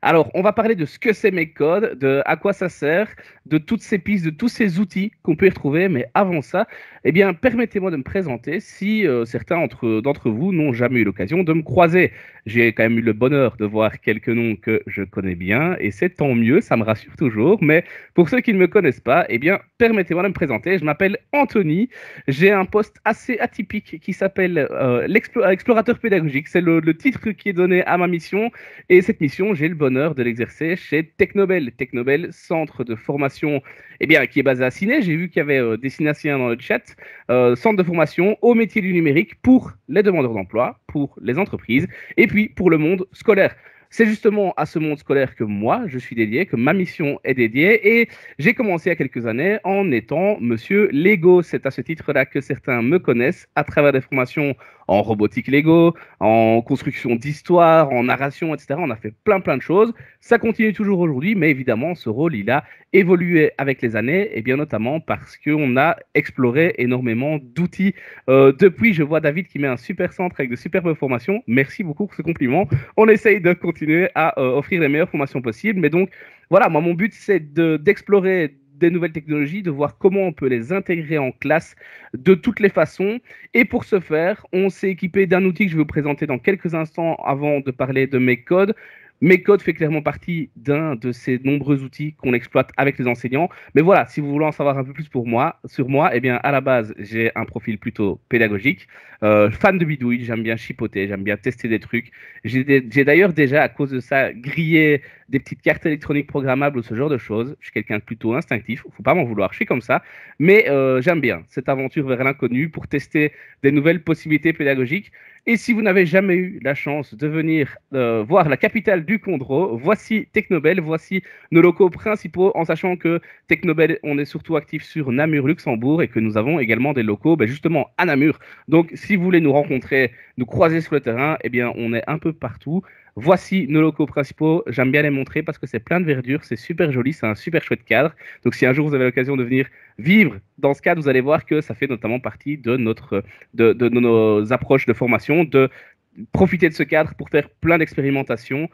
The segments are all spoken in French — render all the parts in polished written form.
Alors, on va parler de ce que c'est MakeCode, de à quoi ça sert, de toutes ces pistes, de tous ces outils qu'on peut y retrouver. Mais avant ça, eh bien, permettez-moi de me présenter si certains d'entre vous n'ont jamais eu l'occasion de me croiser. J'ai quand même eu le bonheur de voir quelques noms que je connais bien et c'est tant mieux, ça me rassure toujours. Mais pour ceux qui ne me connaissent pas, eh bien, permettez-moi de me présenter. Je m'appelle Anthony, j'ai un poste assez atypique qui s'appelle l'explorateur pédagogique. C'est le titre qui est donné à ma mission et cette mission, j'ai le bonheur de l'exercer chez Technobel. Technobel, centre de formation eh bien, qui est basé à Ciney. J'ai vu qu'il y avait des Cinéaciens dans le chat. Centre de formation au métier du numérique pour les demandeurs d'emploi, pour les entreprises et puis pour le monde scolaire. C'est justement à ce monde scolaire que moi, je suis dédié, que ma mission est dédiée et j'ai commencé il y a quelques années en étant monsieur Lego. C'est à ce titre-là que certains me connaissent à travers des formations en robotique Lego, en construction d'histoire, en narration, etc. On a fait plein de choses. Ça continue toujours aujourd'hui, mais évidemment, ce rôle, il a évolué avec les années et bien notamment parce qu'on a exploré énormément d'outils. Depuis, je vois David qui met un super centre avec de superbes formations. Merci beaucoup pour ce compliment. On essaye de continuer à offrir les meilleures formations possibles. Mais donc, voilà, moi, mon but, c'est d'explorer des nouvelles technologies, de voir comment on peut les intégrer en classe de toutes les façons. Et pour ce faire, on s'est équipé d'un outil que je vais vous présenter dans quelques instants avant de parler de MakeCode. MakeCode fait clairement partie d'un de ces nombreux outils qu'on exploite avec les enseignants. Mais voilà, si vous voulez en savoir un peu plus sur moi, eh bien, à la base, j'ai un profil plutôt pédagogique, fan de bidouille, j'aime bien chipoter, j'aime bien tester des trucs. J'ai d'ailleurs déjà, à cause de ça, grillé des petites cartes électroniques programmables ou ce genre de choses. Je suis quelqu'un de plutôt instinctif, faut pas m'en vouloir, je suis comme ça. Mais j'aime bien cette aventure vers l'inconnu pour tester des nouvelles possibilités pédagogiques. Et si vous n'avez jamais eu la chance de venir voir la capitale du Condro, voici Technobel, voici nos locaux principaux, en sachant que Technobel, on est surtout actif sur Namur-Luxembourg et que nous avons également des locaux justement à Namur. Donc si vous voulez nous rencontrer, nous croiser sur le terrain, eh bien on est un peu partout. Voici nos locaux principaux, j'aime bien les montrer parce que c'est plein de verdure, c'est super joli, c'est un super chouette cadre. Donc si un jour vous avez l'occasion de venir vivre dans ce cadre, vous allez voir que ça fait notamment partie de nos approches de formation, de profiter de ce cadre pour faire plein d'expérimentations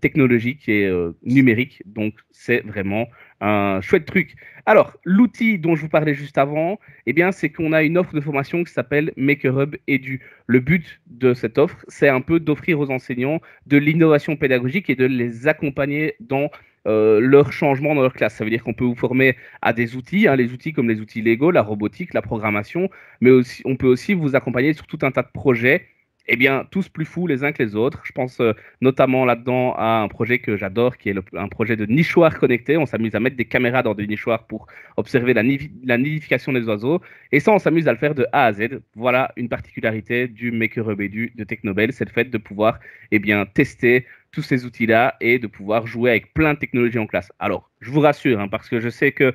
technologiques et numériques. Donc c'est vraiment un chouette truc. Alors, l'outil dont je vous parlais juste avant, eh bien, c'est qu'on a une offre de formation qui s'appelle MakerHUB Edu. Le but de cette offre, c'est un peu d'offrir aux enseignants de l'innovation pédagogique et de les accompagner dans leur changement dans leur classe. Ça veut dire qu'on peut vous former à des outils, hein, les outils comme les outils Lego, la robotique, la programmation, mais aussi, on peut aussi vous accompagner sur tout un tas de projets. Eh bien, tous plus fous les uns que les autres. Je pense notamment là-dedans à un projet que j'adore, qui est un projet de nichoir connecté. On s'amuse à mettre des caméras dans des nichoirs pour observer la nidification des oiseaux. Et ça, on s'amuse à le faire de A à Z. Voilà une particularité du MakerHUB Edu de Technobel, c'est le fait de pouvoir eh bien, tester tous ces outils-là et de pouvoir jouer avec plein de technologies en classe. Alors, je vous rassure, hein, parce que je sais que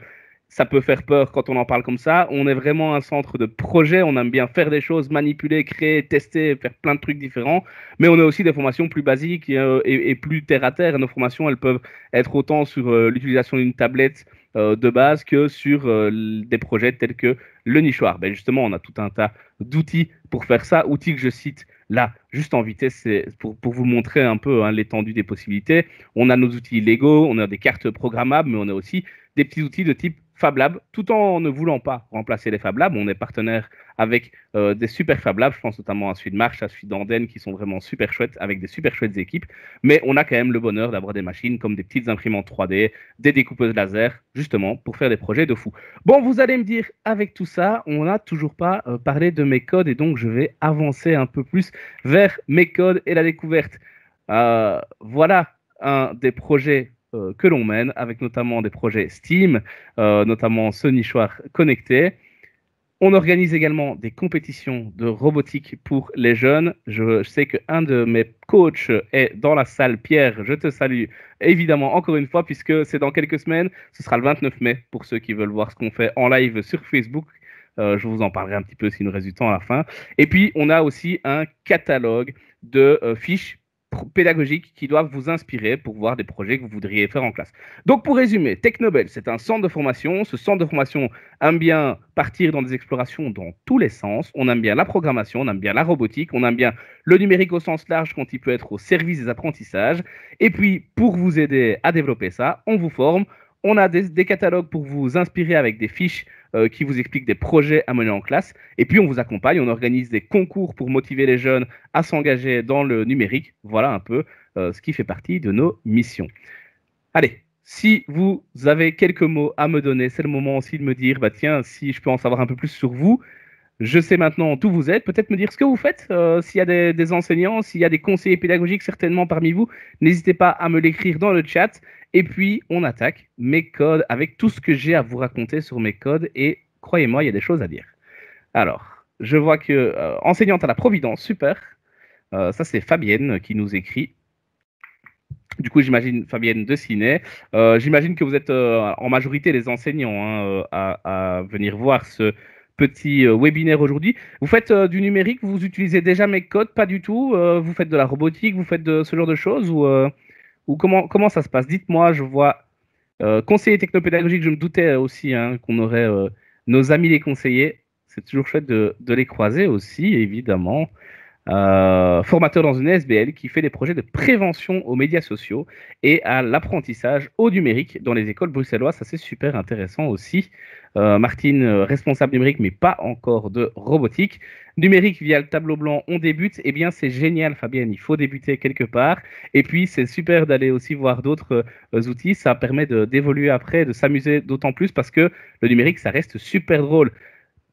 ça peut faire peur quand on en parle comme ça. On est vraiment un centre de projet. On aime bien faire des choses, manipuler, créer, tester, faire plein de trucs différents. Mais on a aussi des formations plus basiques et plus terre à terre. Et nos formations, elles peuvent être autant sur l'utilisation d'une tablette de base que sur des projets tels que le nichoir. Ben justement, on a tout un tas d'outils pour faire ça. Outils que je cite là, juste en vitesse, pour vous montrer un peu hein, l'étendue des possibilités. On a nos outils Lego, on a des cartes programmables, mais on a aussi des petits outils de type Fab Lab, tout en ne voulant pas remplacer les Fab Labs. On est partenaire avec des super Fab Labs, je pense notamment à celui de Marche, à celui d'Andenne, qui sont vraiment super chouettes, avec des super chouettes équipes. Mais on a quand même le bonheur d'avoir des machines comme des petites imprimantes 3D, des découpeuses laser, justement, pour faire des projets de fou. Bon, vous allez me dire, avec tout ça, on n'a toujours pas parlé de MakeCode, et donc je vais avancer un peu plus vers MakeCode et la découverte. Voilà un des projets que l'on mène, avec notamment des projets Steam, notamment ce nichoir connecté. On organise également des compétitions de robotique pour les jeunes. Je sais qu'un de mes coachs est dans la salle. Pierre, je te salue évidemment encore une fois, puisque c'est dans quelques semaines. Ce sera le 29 mai, pour ceux qui veulent voir ce qu'on fait en live sur Facebook. Je vous en parlerai un petit peu s'il nous reste du temps à la fin. Et puis, on a aussi un catalogue de fiches pédagogiques qui doivent vous inspirer pour voir des projets que vous voudriez faire en classe. Donc pour résumer, Technobel, c'est un centre de formation. Ce centre de formation aime bien partir dans des explorations dans tous les sens. On aime bien la programmation, on aime bien la robotique, on aime bien le numérique au sens large quand il peut être au service des apprentissages. Et puis pour vous aider à développer ça, on vous forme. On a des catalogues pour vous inspirer avec des fiches qui vous expliquent des projets à mener en classe. Et puis, on vous accompagne, on organise des concours pour motiver les jeunes à s'engager dans le numérique. Voilà un peu ce qui fait partie de nos missions. Allez, si vous avez quelques mots à me donner, c'est le moment aussi de me dire, bah tiens, si je peux en savoir un peu plus sur vous, je sais maintenant d'où vous êtes, peut-être me dire ce que vous faites, s'il y a des enseignants, s'il y a des conseillers pédagogiques certainement parmi vous, n'hésitez pas à me l'écrire dans le chat. Et puis, on attaque MakeCode avec tout ce que j'ai à vous raconter sur MakeCode. Et croyez-moi, il y a des choses à dire. Alors, je vois que enseignante à la Providence, super. Ça, c'est Fabienne qui nous écrit. Du coup, j'imagine Fabienne de Ciney. J'imagine que vous êtes en majorité les enseignants hein, à venir voir ce petit webinaire aujourd'hui. Vous faites du numérique, vous utilisez déjà MakeCode, pas du tout. Vous faites de la robotique, vous faites de ce genre de choses ou comment ça se passe? Dites-moi, je vois conseiller technopédagogique, je me doutais aussi hein, qu'on aurait nos amis les conseillers. C'est toujours chouette de les croiser aussi, évidemment. Formateur dans une SBL qui fait des projets de prévention aux médias sociaux et à l'apprentissage au numérique dans les écoles bruxelloises. Ça, c'est super intéressant aussi. Martine, responsable numérique, mais pas encore de robotique. Numérique via le tableau blanc, on débute. Eh bien, c'est génial, Fabienne. Il faut débuter quelque part. Et puis, c'est super d'aller aussi voir d'autres outils. Ça permet d'évoluer après, de s'amuser d'autant plus parce que le numérique, ça reste super drôle.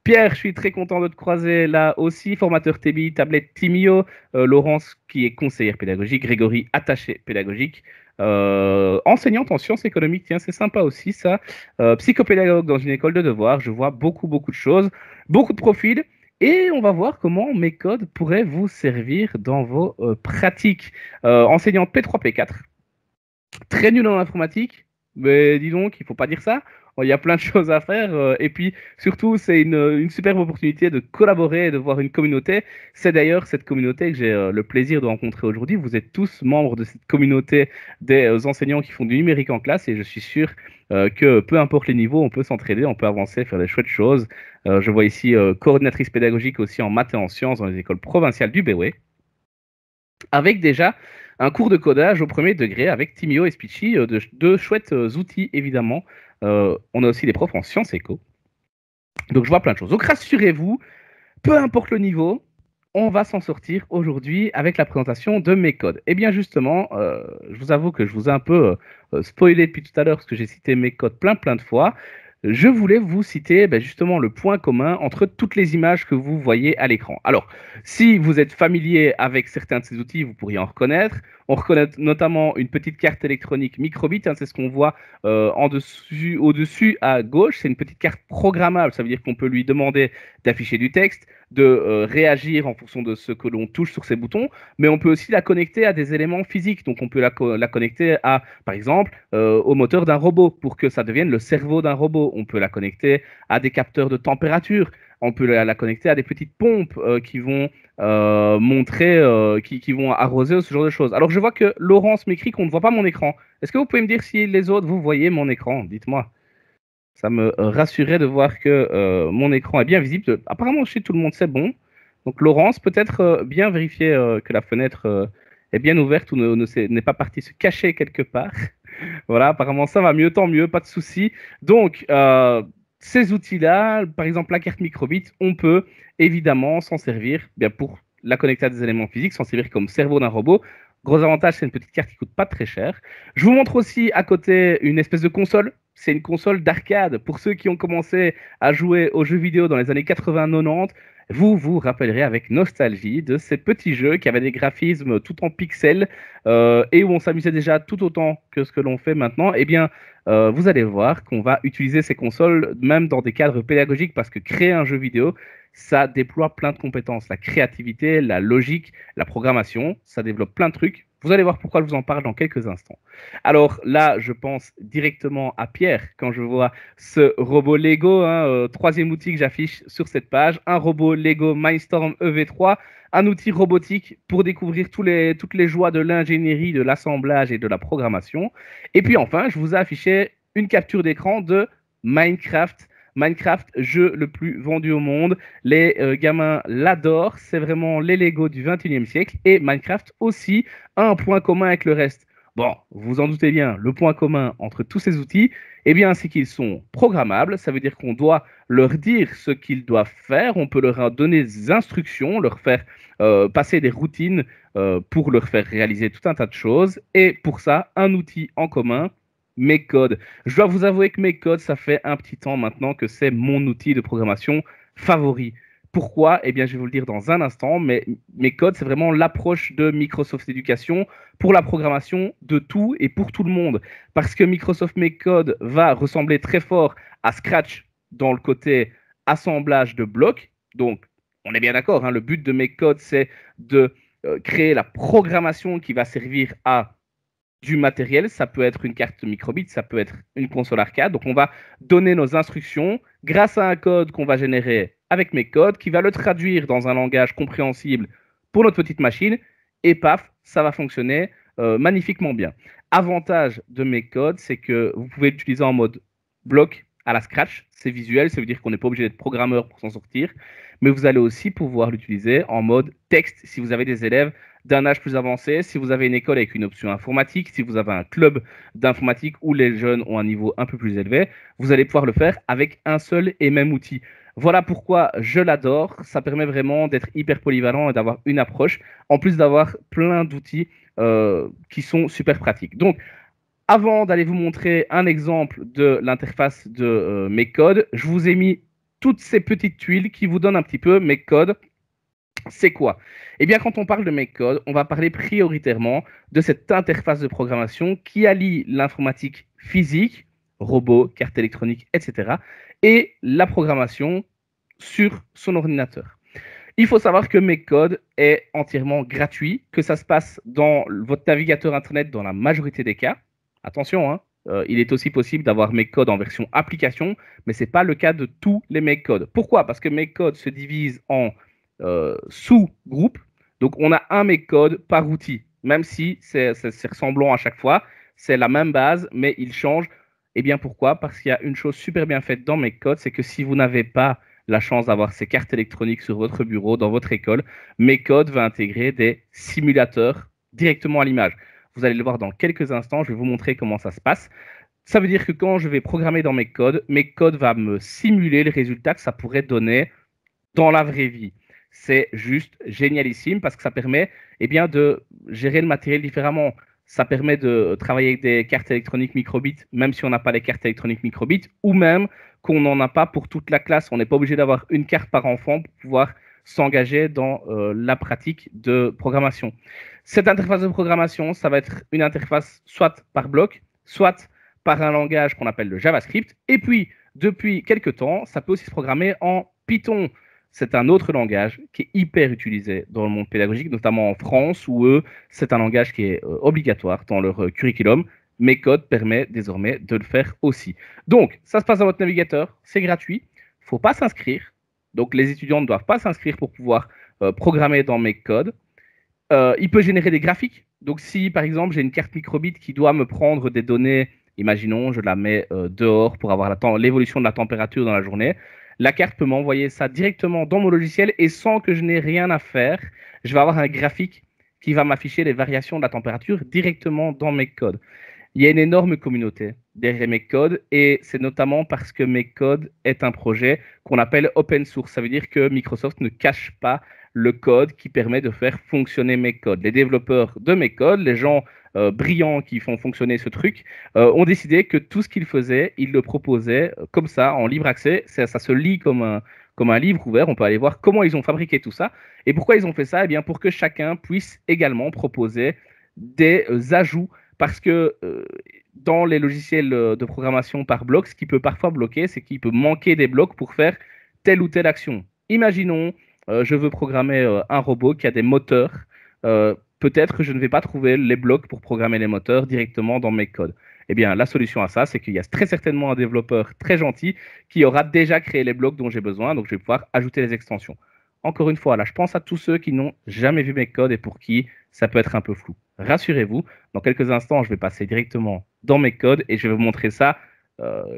Pierre, je suis très content de te croiser là aussi. Formateur TBI, tablette Thymio. Laurence, qui est conseillère pédagogique. Grégory, attaché pédagogique. Enseignante en sciences économiques. Tiens, c'est sympa aussi, ça. Psychopédagogue dans une école de devoirs. Je vois beaucoup de choses. Beaucoup de profils. Et on va voir comment MakeCode pourrait vous servir dans vos pratiques. Enseignante P3-P4. Très nul en informatique. Mais dis donc, il ne faut pas dire ça. Il y a plein de choses à faire et puis surtout c'est une superbe opportunité de collaborer et de voir une communauté. C'est d'ailleurs cette communauté que j'ai le plaisir de rencontrer aujourd'hui. Vous êtes tous membres de cette communauté des enseignants qui font du numérique en classe et je suis sûr que peu importe les niveaux, on peut s'entraider, on peut avancer, faire des chouettes choses. Je vois ici coordinatrice pédagogique aussi en maths et en sciences dans les écoles provinciales du Béoué avec déjà un cours de codage au premier degré avec Thymio et Spitchy, deux chouettes outils évidemment. On a aussi des profs en sciences éco. Donc, je vois plein de choses. Donc, rassurez-vous, peu importe le niveau, on va s'en sortir aujourd'hui avec la présentation de MakeCode. Et bien, justement, je vous avoue que je vous ai un peu spoilé depuis tout à l'heure parce que j'ai cité MakeCode plein de fois. Je voulais vous citer ben, justement le point commun entre toutes les images que vous voyez à l'écran. Alors, si vous êtes familier avec certains de ces outils, vous pourriez en reconnaître. On reconnaît notamment une petite carte électronique Microbit, hein, c'est ce qu'on voit au-dessus à gauche. C'est une petite carte programmable, ça veut dire qu'on peut lui demander d'afficher du texte, de réagir en fonction de ce que l'on touche sur ses boutons, mais on peut aussi la connecter à des éléments physiques. Donc, on peut la connecter à, par exemple, au moteur d'un robot pour que ça devienne le cerveau d'un robot. On peut la connecter à des capteurs de température. On peut la connecter à des petites pompes qui vont montrer, qui vont arroser, ce genre de choses. Alors, je vois que Laurence m'écrit qu'on ne voit pas mon écran. Est-ce que vous pouvez me dire si les autres, vous voyez mon écran? Dites-moi. Ça me rassurait de voir que mon écran est bien visible. Apparemment, chez tout le monde, c'est bon. Donc, Laurence, peut-être bien vérifier que la fenêtre est bien ouverte ou n'est pas partie se cacher quelque part. Voilà, apparemment, ça va mieux, tant mieux, pas de souci. Donc, ces outils-là, par exemple la carte Microbit, on peut évidemment s'en servir bien pour la connecter à des éléments physiques, s'en servir comme cerveau d'un robot. Gros avantage, c'est une petite carte qui ne coûte pas très cher. Je vous montre aussi à côté une espèce de console. C'est une console d'arcade. Pour ceux qui ont commencé à jouer aux jeux vidéo dans les années 80-90, vous vous rappellerez avec nostalgie de ces petits jeux qui avaient des graphismes tout en pixels et où on s'amusait déjà tout autant que ce que l'on fait maintenant. Eh bien, vous allez voir qu'on va utiliser ces consoles même dans des cadres pédagogiques parce que créer un jeu vidéo, ça déploie plein de compétences. La créativité, la logique, la programmation, ça développe plein de trucs. Vous allez voir pourquoi je vous en parle dans quelques instants. Alors là, je pense directement à Pierre quand je vois ce robot Lego, hein, troisième outil que j'affiche sur cette page, un robot Lego Mindstorm EV3, un outil robotique pour découvrir toutes les joies de l'ingénierie, de l'assemblage et de la programmation. Et puis enfin, je vous ai affiché une capture d'écran de Minecraft. Minecraft, jeu le plus vendu au monde, les gamins l'adorent, c'est vraiment les Lego du 21e siècle, et Minecraft aussi a un point commun avec le reste. Bon, vous en doutez bien, le point commun entre tous ces outils, eh bien, c'est qu'ils sont programmables, ça veut dire qu'on doit leur dire ce qu'ils doivent faire, on peut leur donner des instructions, leur faire passer des routines pour leur faire réaliser tout un tas de choses, et pour ça, un outil en commun, MakeCode. Je dois vous avouer que MakeCode, ça fait un petit temps maintenant que c'est mon outil de programmation favori. Pourquoi? Eh bien, je vais vous le dire dans un instant, mais MakeCode, c'est vraiment l'approche de Microsoft Education pour la programmation de tout et pour tout le monde. Parce que Microsoft MakeCode va ressembler très fort à Scratch dans le côté assemblage de blocs. Donc, on est bien d'accord, hein, le but de MakeCode, c'est de créer la programmation qui va servir à du matériel, ça peut être une carte Microbit, ça peut être une console arcade. Donc, on va donner nos instructions grâce à un code qu'on va générer avec MakeCode qui va le traduire dans un langage compréhensible pour notre petite machine et paf, ça va fonctionner magnifiquement bien. Avantage de MakeCode, c'est que vous pouvez l'utiliser en mode bloc à la Scratch. C'est visuel, ça veut dire qu'on n'est pas obligé d'être programmeur pour s'en sortir, mais vous allez aussi pouvoir l'utiliser en mode texte si vous avez des élèves d'un âge plus avancé, si vous avez une école avec une option informatique, si vous avez un club d'informatique où les jeunes ont un niveau un peu plus élevé, vous allez pouvoir le faire avec un seul et même outil. Voilà pourquoi je l'adore, ça permet vraiment d'être hyper polyvalent et d'avoir une approche, en plus d'avoir plein d'outils qui sont super pratiques. Donc, avant d'aller vous montrer un exemple de l'interface de MakeCode, je vous ai mis toutes ces petites tuiles qui vous donnent un petit peu MakeCode. C'est quoi? Eh bien, quand on parle de MakeCode, on va parler prioritairement de cette interface de programmation qui allie l'informatique physique, robots, cartes électroniques, etc., et la programmation sur son ordinateur. Il faut savoir que MakeCode est entièrement gratuit, que ça se passe dans votre navigateur Internet dans la majorité des cas. Attention, hein, il est aussi possible d'avoir MakeCode en version application, mais ce n'est pas le cas de tous les MakeCode. Pourquoi? Parce que MakeCode se divise en sous-groupes. Donc, on a un MakeCode par outil, même si c'est ressemblant à chaque fois. C'est la même base, mais il change. Et bien, pourquoi? Parce qu'il y a une chose super bien faite dans MakeCode, c'est que si vous n'avez pas la chance d'avoir ces cartes électroniques sur votre bureau, dans votre école, MakeCode va intégrer des simulateurs directement à l'image. Vous allez le voir dans quelques instants, je vais vous montrer comment ça se passe. Ça veut dire que quand je vais programmer dans MakeCode va me simuler les résultats que ça pourrait donner dans la vraie vie. C'est juste génialissime parce que ça permet eh bien, de gérer le matériel différemment. Ça permet de travailler avec des cartes électroniques microbit, même si on n'a pas les cartes électroniques microbit, ou même qu'on n'en a pas pour toute la classe. On n'est pas obligé d'avoir une carte par enfant pour pouvoir s'engager dans la pratique de programmation. Cette interface de programmation, ça va être une interface soit par bloc, soit par un langage qu'on appelle le JavaScript. Et puis, depuis quelques temps, ça peut aussi se programmer en Python. C'est un autre langage qui est hyper utilisé dans le monde pédagogique, notamment en France, où c'est un langage qui est obligatoire dans leur curriculum. MakeCode permet désormais de le faire aussi. Donc, ça se passe dans votre navigateur, c'est gratuit, il ne faut pas s'inscrire. Donc, les étudiants ne doivent pas s'inscrire pour pouvoir programmer dans MakeCode. Il peut générer des graphiques. Donc, si, par exemple, j'ai une carte microbit qui doit me prendre des données, imaginons, je la mets dehors pour avoir l'évolution de la température dans la journée, la carte peut m'envoyer ça directement dans mon logiciel et sans que je n'ai rien à faire, je vais avoir un graphique qui va m'afficher les variations de la température directement dans MakeCode. Il y a une énorme communauté derrière MakeCode et c'est notamment parce que MakeCode est un projet qu'on appelle open source. Ça veut dire que Microsoft ne cache pas le code qui permet de faire fonctionner MakeCode. Les développeurs de MakeCode, les gens brillants qui font fonctionner ce truc, ont décidé que tout ce qu'ils faisaient, ils le proposaient comme ça, en libre accès. Ça se lit comme un livre ouvert. On peut aller voir comment ils ont fabriqué tout ça. Et pourquoi ils ont fait ça? Eh bien, pour que chacun puisse également proposer des ajouts. Parce que dans les logiciels de programmation par bloc, ce qui peut parfois bloquer, c'est qu'il peut manquer des blocs pour faire telle ou telle action. Imaginons, je veux programmer un robot qui a des moteurs. peut-être que je ne vais pas trouver les blocs pour programmer les moteurs directement dans MakeCode. Eh bien, la solution à ça, c'est qu'il y a très certainement un développeur très gentil qui aura déjà créé les blocs dont j'ai besoin, donc je vais pouvoir ajouter les extensions. Encore une fois, là, je pense à tous ceux qui n'ont jamais vu MakeCode et pour qui ça peut être un peu flou. Rassurez-vous, dans quelques instants, je vais passer directement dans MakeCode et je vais vous montrer ça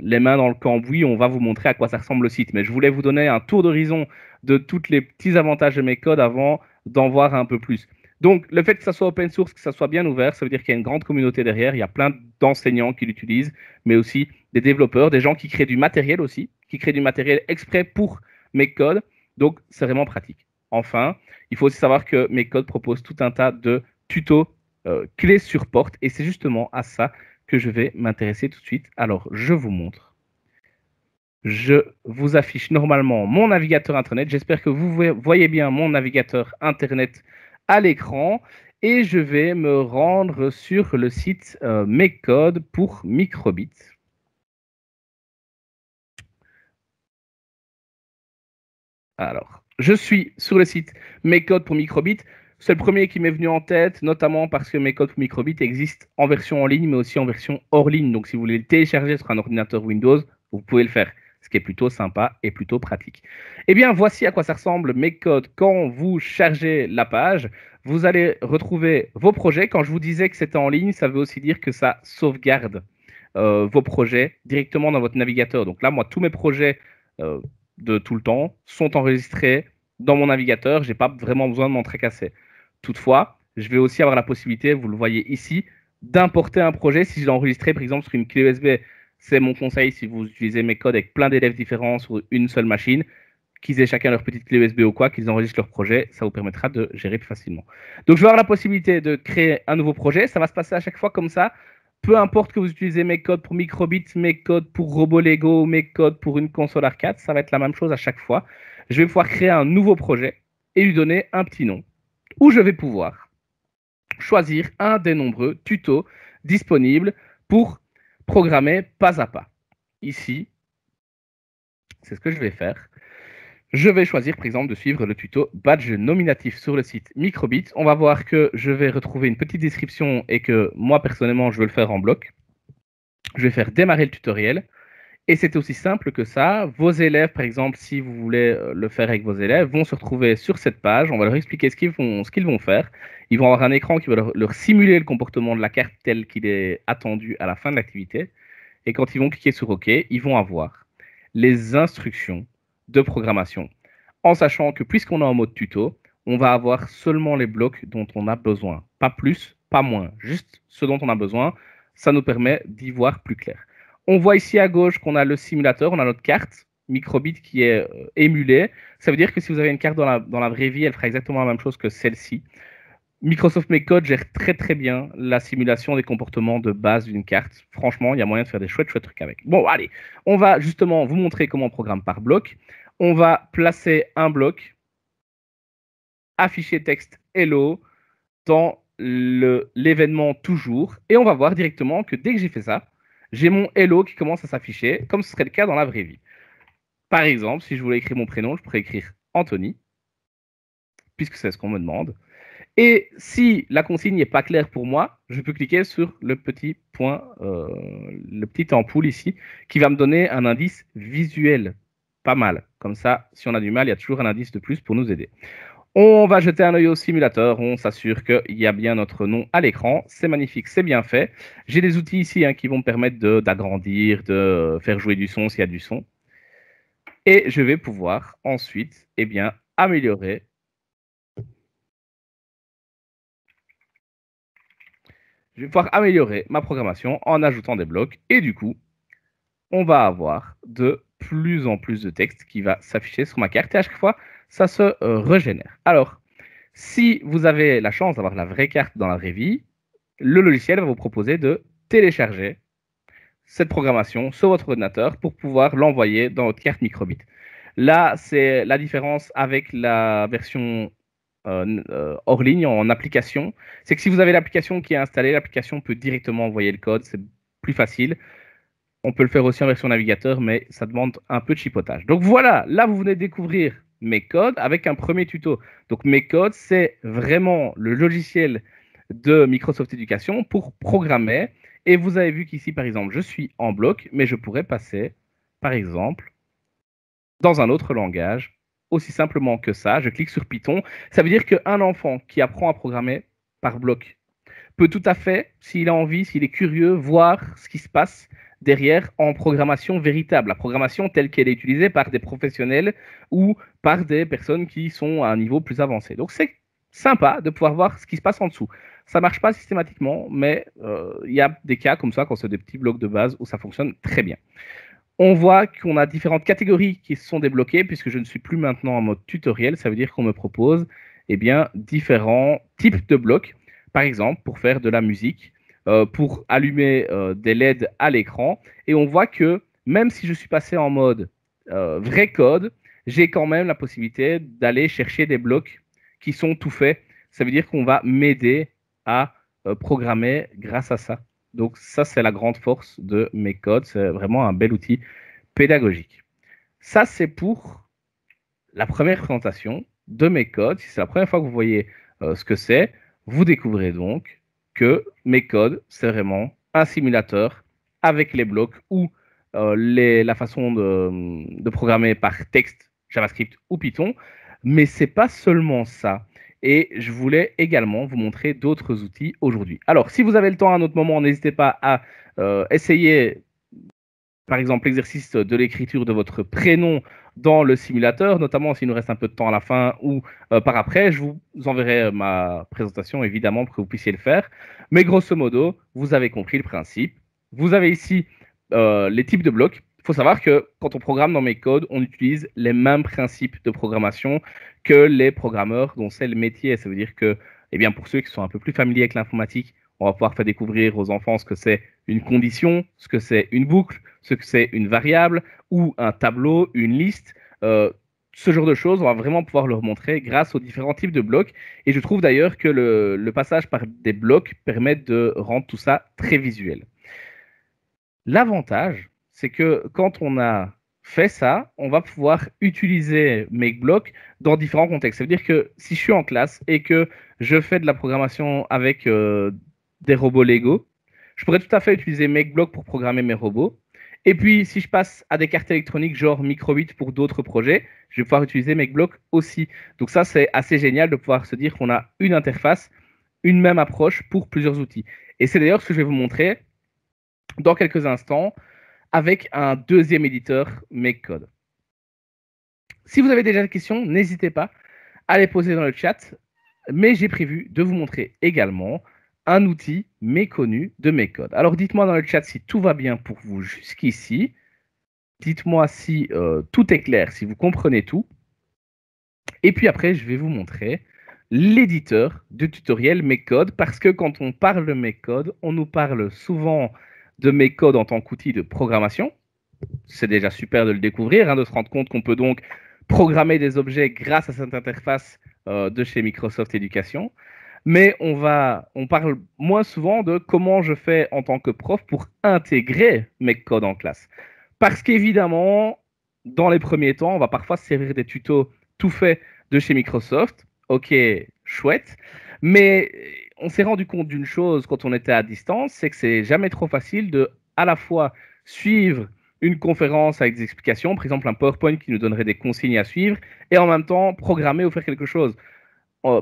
les mains dans le cambouis. On va vous montrer à quoi ça ressemble le site. Mais je voulais vous donner un tour d'horizon de tous les petits avantages de MakeCode avant d'en voir un peu plus. Donc, le fait que ça soit open source, que ça soit bien ouvert, ça veut dire qu'il y a une grande communauté derrière. Il y a plein d'enseignants qui l'utilisent, mais aussi des développeurs, des gens qui créent du matériel aussi, qui créent du matériel exprès pour MakeCode. Donc, c'est vraiment pratique. Enfin, il faut aussi savoir que MakeCode propose tout un tas de tutos clés sur porte. Et c'est justement à ça que je vais m'intéresser tout de suite. Alors, je vous montre. Je vous affiche normalement mon navigateur Internet. J'espère que vous voyez bien mon navigateur Internet à l'écran, et je vais me rendre sur le site MakeCode pour Microbit. Alors, je suis sur le site MakeCode pour Microbit. C'est le premier qui m'est venu en tête, notamment parce que MakeCode pour Microbit existe en version en ligne, mais aussi en version hors ligne. Donc, si vous voulez le télécharger sur un ordinateur Windows, vous pouvez le faire, ce qui est plutôt sympa et plutôt pratique. Eh bien, voici à quoi ça ressemble MakeCode. Quand vous chargez la page, vous allez retrouver vos projets. Quand je vous disais que c'était en ligne, ça veut aussi dire que ça sauvegarde vos projets directement dans votre navigateur. Donc là, moi, tous mes projets de tout le temps sont enregistrés dans mon navigateur. Je n'ai pas vraiment besoin de m'en tracasser. Toutefois, je vais aussi avoir la possibilité, vous le voyez ici, d'importer un projet si je l'ai enregistré, par exemple, sur une clé USB. C'est mon conseil si vous utilisez MakeCode avec plein d'élèves différents sur une seule machine, qu'ils aient chacun leur petite clé USB ou quoi, qu'ils enregistrent leur projet, ça vous permettra de gérer plus facilement. Donc, je vais avoir la possibilité de créer un nouveau projet. Ça va se passer à chaque fois comme ça. Peu importe que vous utilisez MakeCode pour Microbit, MakeCode pour Robo Lego, MakeCode pour une console arcade, ça va être la même chose à chaque fois. Je vais pouvoir créer un nouveau projet et lui donner un petit nom. Où je vais pouvoir choisir un des nombreux tutos disponibles pour programmer pas à pas. Ici, c'est ce que je vais faire. Je vais choisir, par exemple, de suivre le tuto badge nominatif sur le site Microbit. On va voir que je vais retrouver une petite description et que moi, personnellement, je veux le faire en bloc. Je vais faire démarrer le tutoriel. Et c'est aussi simple que ça. Vos élèves, par exemple, si vous voulez le faire avec vos élèves, vont se retrouver sur cette page. On va leur expliquer ce qu'ils vont faire. Ils vont avoir un écran qui va leur simuler le comportement de la carte tel qu'il est attendu à la fin de l'activité. Et quand ils vont cliquer sur OK, ils vont avoir les instructions de programmation. En sachant que puisqu'on est en mode tuto, on va avoir seulement les blocs dont on a besoin. Pas plus, pas moins. Juste ce dont on a besoin. Ça nous permet d'y voir plus clair. On voit ici à gauche qu'on a le simulateur, on a notre carte Microbit qui est émulée. Ça veut dire que si vous avez une carte dans la vraie vie, elle fera exactement la même chose que celle-ci. Microsoft MakeCode gère très très bien la simulation des comportements de base d'une carte. Franchement, il y a moyen de faire des chouettes trucs avec. Bon, allez, on va justement vous montrer comment on programme par bloc. On va placer un bloc, afficher texte Hello dans l'événement toujours. Et on va voir directement que dès que j'ai fait ça, j'ai mon Hello qui commence à s'afficher, comme ce serait le cas dans la vraie vie. Par exemple, si je voulais écrire mon prénom, je pourrais écrire Anthony, puisque c'est ce qu'on me demande. Et si la consigne n'est pas claire pour moi, je peux cliquer sur le petit point, le petit ampoule ici, qui va me donner un indice visuel. Pas mal. Comme ça, si on a du mal, il y a toujours un indice de plus pour nous aider. On va jeter un œil au simulateur, on s'assure qu'il y a bien notre nom à l'écran. C'est magnifique, c'est bien fait. J'ai des outils ici qui vont me permettre d'agrandir, de faire jouer du son s'il y a du son. Et je vais pouvoir ensuite améliorer. Je vais pouvoir améliorer ma programmation en ajoutant des blocs. Et du coup, on va avoir de plus en plus de texte qui va s'afficher sur ma carte. Et à chaque fois, ça se régénère. Alors, si vous avez la chance d'avoir la vraie carte dans la vraie vie, le logiciel va vous proposer de télécharger cette programmation sur votre ordinateur pour pouvoir l'envoyer dans votre carte Microbit. Là, c'est la différence avec la version hors ligne, en application. C'est que si vous avez l'application qui est installée, l'application peut directement envoyer le code, c'est plus facile. On peut le faire aussi en version navigateur, mais ça demande un peu de chipotage. Donc voilà, là, vous venez de découvrir MakeCode avec un premier tuto. Donc MakeCode, c'est vraiment le logiciel de Microsoft Education pour programmer. Et vous avez vu qu'ici, par exemple, je suis en bloc, mais je pourrais passer, par exemple, dans un autre langage, aussi simplement que ça. Je clique sur Python. Ça veut dire qu'un enfant qui apprend à programmer par bloc peut tout à fait, s'il a envie, s'il est curieux, voir ce qui se passe derrière en programmation véritable, la programmation telle qu'elle est utilisée par des professionnels ou par des personnes qui sont à un niveau plus avancé. Donc c'est sympa de pouvoir voir ce qui se passe en dessous. Ça ne marche pas systématiquement, mais il y a des cas comme ça, quand c'est des petits blocs de base, où ça fonctionne très bien. On voit qu'on a différentes catégories qui se sont débloquées, puisque je ne suis plus maintenant en mode tutoriel. Ça veut dire qu'on me propose différents types de blocs. Par exemple, pour faire de la musique, pour allumer des LED à l'écran. Et on voit que même si je suis passé en mode vrai code, j'ai quand même la possibilité d'aller chercher des blocs qui sont tout faits. Ça veut dire qu'on va m'aider à programmer grâce à ça. Donc ça, c'est la grande force de MakeCode. C'est vraiment un bel outil pédagogique. Ça, c'est pour la première présentation de MakeCode. Si c'est la première fois que vous voyez ce que c'est, vous découvrez donc que MakeCode, c'est vraiment un simulateur avec les blocs ou la façon de programmer par texte, JavaScript ou Python. Mais ce n'est pas seulement ça. Et je voulais également vous montrer d'autres outils aujourd'hui. Alors, si vous avez le temps à un autre moment, n'hésitez pas à essayer, par exemple, l'exercice de l'écriture de votre prénom dans le simulateur, notamment s'il nous reste un peu de temps à la fin ou par après. Je vous enverrai ma présentation, évidemment, pour que vous puissiez le faire. Mais grosso modo, vous avez compris le principe. Vous avez ici les types de blocs. Il faut savoir que quand on programme dans MakeCode, on utilise les mêmes principes de programmation que les programmeurs dont c'est le métier. Ça veut dire que, eh bien, pour ceux qui sont un peu plus familiers avec l'informatique, on va pouvoir faire découvrir aux enfants ce que c'est une condition, ce que c'est une boucle, ce que c'est une variable ou un tableau, une liste. Ce genre de choses, on va vraiment pouvoir leur montrer grâce aux différents types de blocs. Et je trouve d'ailleurs que le passage par des blocs permet de rendre tout ça très visuel. L'avantage, c'est que quand on a fait ça, on va pouvoir utiliser MakeBlock dans différents contextes. Ça veut dire que si je suis en classe et que je fais de la programmation avec des robots Lego, je pourrais tout à fait utiliser MakeBlock pour programmer mes robots. Et puis, si je passe à des cartes électroniques genre Microbit pour d'autres projets, je vais pouvoir utiliser MakeBlock aussi. Donc ça, c'est assez génial de pouvoir se dire qu'on a une interface, une même approche pour plusieurs outils. Et c'est d'ailleurs ce que je vais vous montrer dans quelques instants avec un deuxième éditeur MakeCode. Si vous avez déjà des questions, n'hésitez pas à les poser dans le chat. Mais j'ai prévu de vous montrer également un outil méconnu de MakeCode. Alors dites-moi dans le chat si tout va bien pour vous jusqu'ici. Dites-moi si tout est clair, si vous comprenez tout. Et puis après, je vais vous montrer l'éditeur de tutoriel MakeCode, parce que quand on parle de MakeCode, on nous parle souvent de MakeCode en tant qu'outil de programmation. C'est déjà super de le découvrir, de se rendre compte qu'on peut donc programmer des objets grâce à cette interface de chez Microsoft Education. Mais on parle moins souvent de comment je fais en tant que prof pour intégrer MakeCode en classe. Parce qu'évidemment, dans les premiers temps, on va parfois servir des tutos tout faits de chez Microsoft. Ok, chouette. Mais on s'est rendu compte d'une chose quand on était à distance, c'est que c'est jamais trop facile de à la fois suivre une conférence avec des explications, par exemple un PowerPoint qui nous donnerait des consignes à suivre, et en même temps programmer ou faire quelque chose.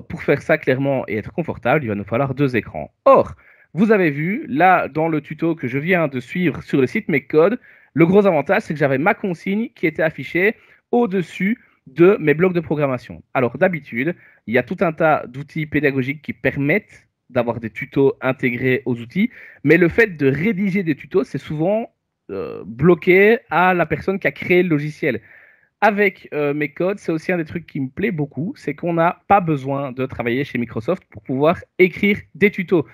Pour faire ça clairement et être confortable, il va nous falloir deux écrans. Or, vous avez vu, là, dans le tuto que je viens de suivre sur le site MakeCode, le gros avantage, c'est que j'avais ma consigne qui était affichée au-dessus de mes blocs de programmation. Alors d'habitude, il y a tout un tas d'outils pédagogiques qui permettent d'avoir des tutos intégrés aux outils, mais le fait de rédiger des tutos, c'est souvent bloqué à la personne qui a créé le logiciel. Avec MakeCode, c'est aussi un des trucs qui me plaît beaucoup, c'est qu'on n'a pas besoin de travailler chez Microsoft pour pouvoir écrire des tutos.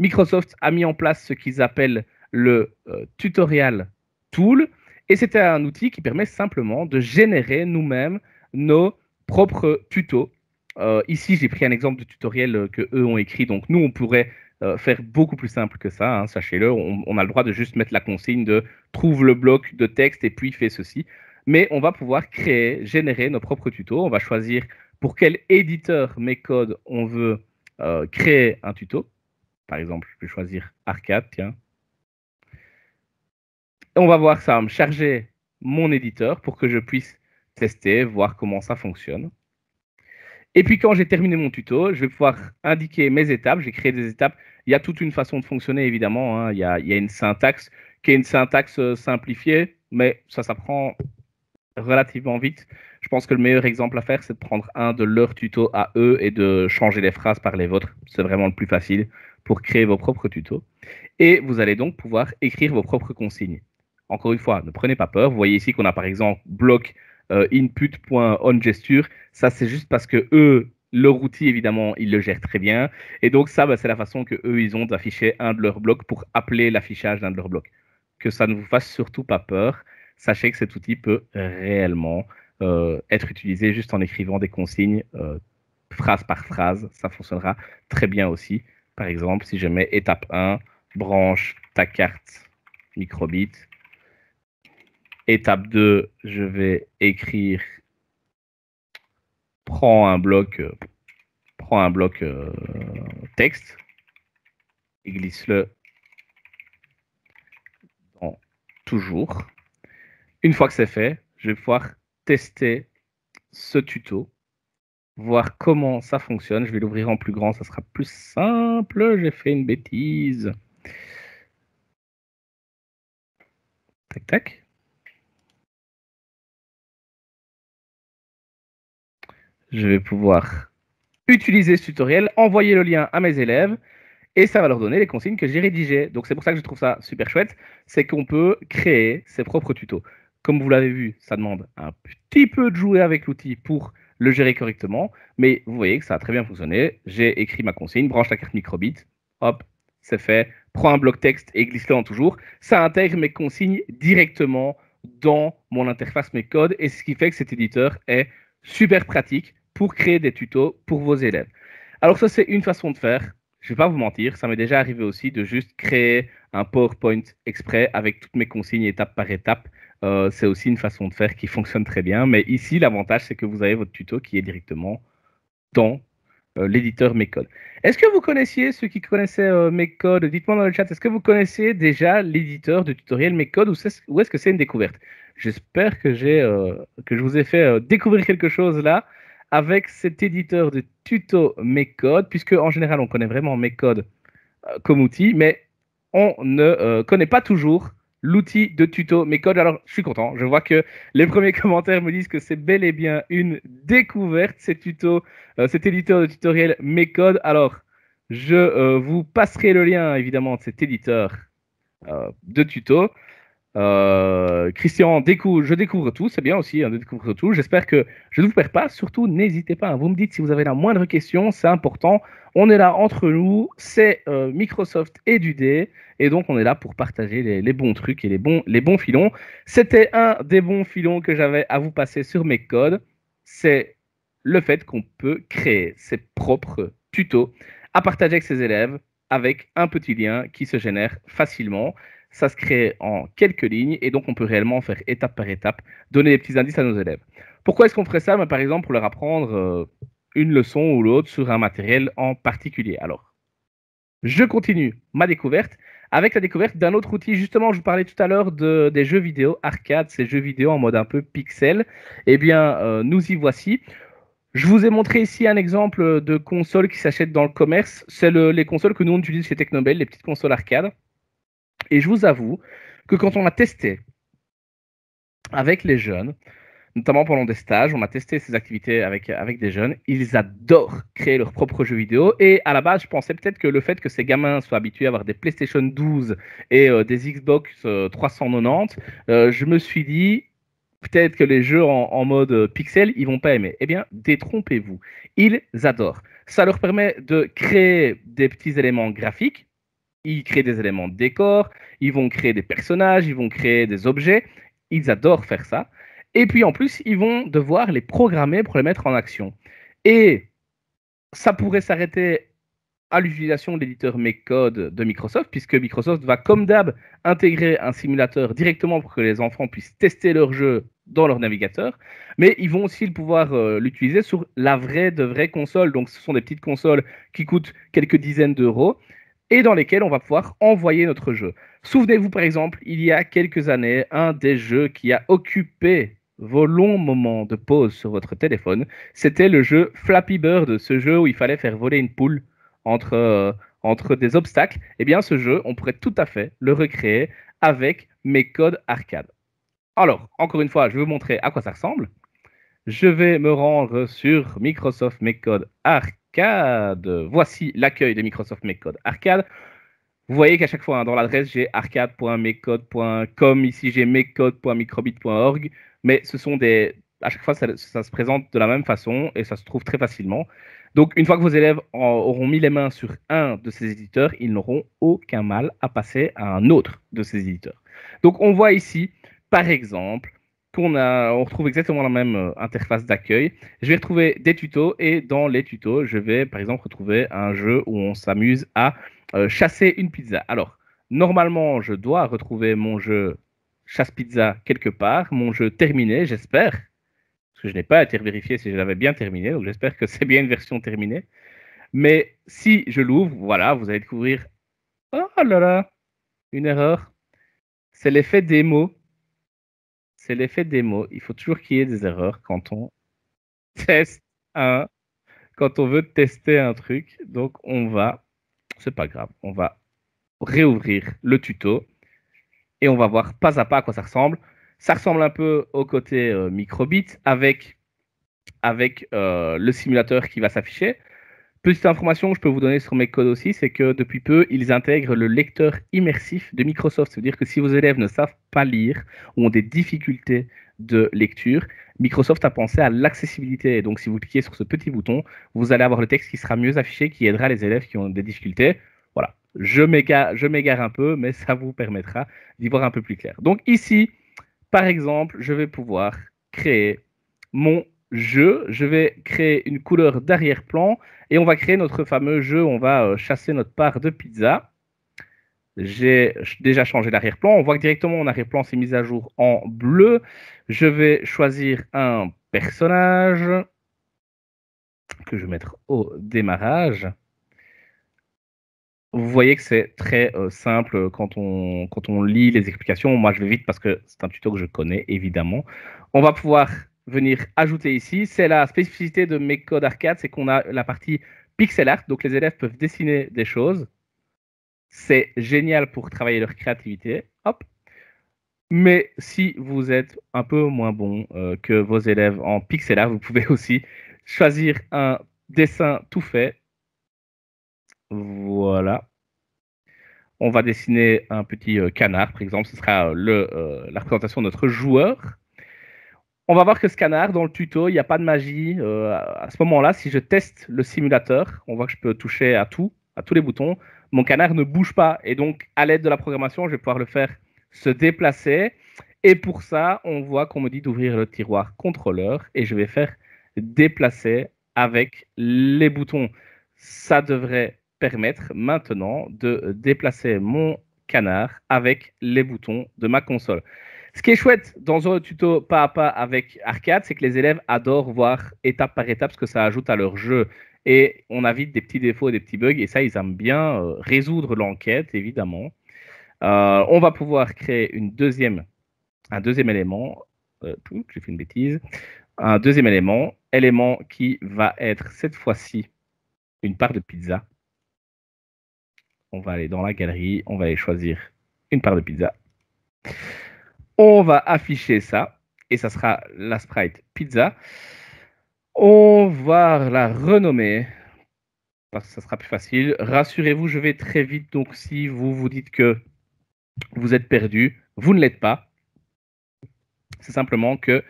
Microsoft a mis en place ce qu'ils appellent le tutorial tool, et c'était un outil qui permet simplement de générer nous-mêmes nos propres tutos. Ici, j'ai pris un exemple de tutoriel que eux ont écrit. Donc, nous, on pourrait faire beaucoup plus simple que ça. Sachez-le, on a le droit de juste mettre la consigne de « trouve le bloc de texte et puis fais ceci ». Mais on va pouvoir générer nos propres tutos. On va choisir pour quel éditeur MakeCode on veut créer un tuto. Par exemple, je peux choisir Arcade, tiens. Et on va voir ça, me charger mon éditeur pour que je puisse tester, voir comment ça fonctionne. Et puis, quand j'ai terminé mon tuto, je vais pouvoir indiquer mes étapes. J'ai créé des étapes. Il y a toute une façon de fonctionner, évidemment, hein. Il y a une syntaxe qui est une syntaxe simplifiée, mais ça s'apprend relativement vite. Je pense que le meilleur exemple à faire, c'est de prendre un de leurs tutos à eux et de changer les phrases par les vôtres. C'est vraiment le plus facile pour créer vos propres tutos. Et vous allez donc pouvoir écrire vos propres consignes. Encore une fois, ne prenez pas peur. Vous voyez ici qu'on a par exemple bloc input.onGesture. Ça, c'est juste parce que eux, leur outil, évidemment, ils le gèrent très bien. Et donc, ça, bah, c'est la façon que eux, ils ont d'afficher un de leurs blocs pour appeler l'affichage d'un de leurs blocs. Que ça ne vous fasse surtout pas peur. Sachez que cet outil peut réellement être utilisé juste en écrivant des consignes phrase par phrase. Ça fonctionnera très bien aussi. Par exemple, si je mets étape 1, branche ta carte Microbit. Étape 2, je vais écrire prends un bloc texte et glisse-le dans toujours. Une fois que c'est fait, je vais pouvoir tester ce tuto, voir comment ça fonctionne. Je vais l'ouvrir en plus grand, ça sera plus simple. J'ai fait une bêtise. Tac, tac. Je vais pouvoir utiliser ce tutoriel, envoyer le lien à mes élèves et ça va leur donner les consignes que j'ai rédigées. Donc, c'est pour ça que je trouve ça super chouette. C'est qu'on peut créer ses propres tutos. Comme vous l'avez vu, ça demande un petit peu de jouer avec l'outil pour le gérer correctement. Mais vous voyez que ça a très bien fonctionné. J'ai écrit ma consigne, branche la carte Microbit. Hop, c'est fait. Prends un bloc texte et glisse-le en toujours. Ça intègre mes consignes directement dans mon interface, mes codes. Et ce qui fait que cet éditeur est super pratique pour créer des tutos pour vos élèves. Alors ça, c'est une façon de faire. Je ne vais pas vous mentir, ça m'est déjà arrivé aussi de juste créer un PowerPoint exprès avec toutes mes consignes étape par étape. C'est aussi une façon de faire qui fonctionne très bien. Mais ici, l'avantage, c'est que vous avez votre tuto qui est directement dans l'éditeur MakeCode. Est-ce que vous connaissiez, ceux qui connaissaient MakeCode, dites-moi dans le chat, est-ce que vous connaissiez déjà l'éditeur de tutoriel MakeCode ou est-ce que c'est une découverte? J'espère que je vous ai fait découvrir quelque chose là. Avec cet éditeur de tuto MakeCode, puisque en général, on connaît vraiment MakeCode comme outil, mais on ne connaît pas toujours l'outil de tuto MakeCode. Alors, je suis content. Je vois que les premiers commentaires me disent que c'est bel et bien une découverte, cet éditeur de tutoriel MakeCode. Alors, je vous passerai le lien, évidemment, de cet éditeur de tuto. Christian, je découvre tout, c'est bien aussi, hein, de découvrir tout. J'espère que je ne vous perds pas. Surtout, n'hésitez pas. Hein, vous me dites si vous avez la moindre question, c'est important. On est là entre nous, c'est Microsoft Edu, et donc on est là pour partager les bons trucs et les bons filons. C'était un des bons filons que j'avais à vous passer sur MakeCode. C'est le fait qu'on peut créer ses propres tutos à partager avec ses élèves avec un petit lien qui se génère facilement. Ça se crée en quelques lignes et donc on peut réellement faire étape par étape, donner des petits indices à nos élèves. Pourquoi est-ce qu'on ferait ça? Par exemple, pour leur apprendre une leçon ou l'autre sur un matériel en particulier. Alors, je continue ma découverte avec la découverte d'un autre outil. Justement, je vous parlais tout à l'heure des jeux vidéo arcade, ces jeux vidéo en mode un peu pixel. Eh bien, nous y voici. Je vous ai montré ici un exemple de console qui s'achète dans le commerce. C'est les consoles que nous on utilise chez Technobel, les petites consoles arcade. Et je vous avoue que quand on a testé avec les jeunes, notamment pendant des stages, on a testé ces activités avec des jeunes, ils adorent créer leurs propres jeux vidéo. Et à la base, je pensais peut-être que le fait que ces gamins soient habitués à avoir des PlayStation 12 et des Xbox 390, je me suis dit peut-être que les jeux en mode pixel, ils vont pas aimer. Eh bien, détrompez-vous, ils adorent. Ça leur permet de créer des petits éléments graphiques. Ils créent des éléments de décor, ils vont créer des personnages, ils vont créer des objets. Ils adorent faire ça. Et puis en plus, ils vont devoir les programmer pour les mettre en action. Et ça pourrait s'arrêter à l'utilisation de l'éditeur MakeCode de Microsoft, puisque Microsoft va, comme d'hab, intégrer un simulateur directement pour que les enfants puissent tester leur jeu dans leur navigateur, mais ils vont aussi pouvoir l'utiliser sur la vraie de vraie console. Donc ce sont des petites consoles qui coûtent quelques dizaines d'euros et dans lesquelles on va pouvoir envoyer notre jeu. Souvenez-vous par exemple, il y a quelques années, un des jeux qui a occupé vos longs moments de pause sur votre téléphone, c'était le jeu Flappy Bird, ce jeu où il fallait faire voler une poule entre des obstacles. Eh bien ce jeu, on pourrait tout à fait le recréer avec MakeCode Arcade. Alors, encore une fois, je vais vous montrer à quoi ça ressemble. Je vais me rendre sur Microsoft MakeCode Arcade. Voici l'accueil de Microsoft MakeCode Arcade. Vous voyez qu'à chaque fois, dans l'adresse, j'ai arcade.makecode.com. Ici, j'ai makecode.microbit.org. Mais ce sont des... À chaque fois, ça se présente de la même façon et ça se trouve très facilement. Donc, une fois que vos élèves auront mis les mains sur un de ces éditeurs, ils n'auront aucun mal à passer à un autre de ces éditeurs. Donc, on voit ici... Par exemple, on retrouve exactement la même interface d'accueil. Je vais retrouver des tutos et dans les tutos, je vais par exemple retrouver un jeu où on s'amuse à chasser une pizza. Alors, normalement, je dois retrouver mon jeu chasse-pizza quelque part, mon jeu terminé, j'espère, parce que je n'ai pas été vérifié si je l'avais bien terminé, donc j'espère que c'est bien une version terminée. Mais si je l'ouvre, voilà, vous allez découvrir, oh là là, une erreur, c'est l'effet démo. C'est l'effet démo. Il faut toujours qu'il y ait des erreurs quand on teste quand on veut tester un truc. Donc on va, c'est pas grave, on va réouvrir le tuto et on va voir pas à pas à quoi ça ressemble. Ça ressemble un peu au côté Microbit avec le simulateur qui va s'afficher. Petite information que je peux vous donner sur MakeCode aussi, c'est que depuis peu, ils intègrent le lecteur immersif de Microsoft. Ça veut dire que si vos élèves ne savent pas lire ou ont des difficultés de lecture, Microsoft a pensé à l'accessibilité. Donc, si vous cliquez sur ce petit bouton, vous allez avoir le texte qui sera mieux affiché, qui aidera les élèves qui ont des difficultés. Voilà, je m'égare un peu, mais ça vous permettra d'y voir un peu plus clair. Donc ici, par exemple, je vais pouvoir créer mon jeu, je vais créer une couleur d'arrière-plan et on va créer notre fameux jeu, on va chasser notre part de pizza. J'ai déjà changé l'arrière-plan, on voit que directement mon arrière-plan s'est mis à jour en bleu. Je vais choisir un personnage que je vais mettre au démarrage. Vous voyez que c'est très simple quand on lit les explications. Moi je vais vite parce que c'est un tuto que je connais évidemment. On va pouvoir venir ajouter ici. C'est la spécificité de MakeCode Arcade, c'est qu'on a la partie pixel art, donc les élèves peuvent dessiner des choses. C'est génial pour travailler leur créativité. Hop. Mais si vous êtes un peu moins bon que vos élèves en pixel art, vous pouvez aussi choisir un dessin tout fait. Voilà. On va dessiner un petit canard, par exemple. Ce sera la représentation de notre joueur. On va voir que ce canard, dans le tuto, il n'y a pas de magie. À ce moment-là, si je teste le simulateur, on voit que je peux toucher à tous les boutons. Mon canard ne bouge pas. Et donc, à l'aide de la programmation, je vais pouvoir le faire se déplacer. Et pour ça, on voit qu'on me dit d'ouvrir le tiroir contrôleur. Et je vais faire déplacer avec les boutons. Ça devrait permettre maintenant de déplacer mon canard avec les boutons de ma console. Ce qui est chouette dans un tuto pas à pas avec Arcade, c'est que les élèves adorent voir étape par étape ce que ça ajoute à leur jeu. Et on évite des petits défauts et des petits bugs. Et ça, ils aiment bien résoudre l'enquête, évidemment. On va pouvoir créer un deuxième élément. J'ai fait une bêtise. Un deuxième élément qui va être cette fois-ci une part de pizza. On va aller dans la galerie, on va aller choisir une part de pizza. On va afficher ça, et ça sera la sprite pizza. On va la renommer, parce que ça sera plus facile. Rassurez-vous, je vais très vite, donc si vous vous dites que vous êtes perdu, vous ne l'êtes pas. C'est simplement que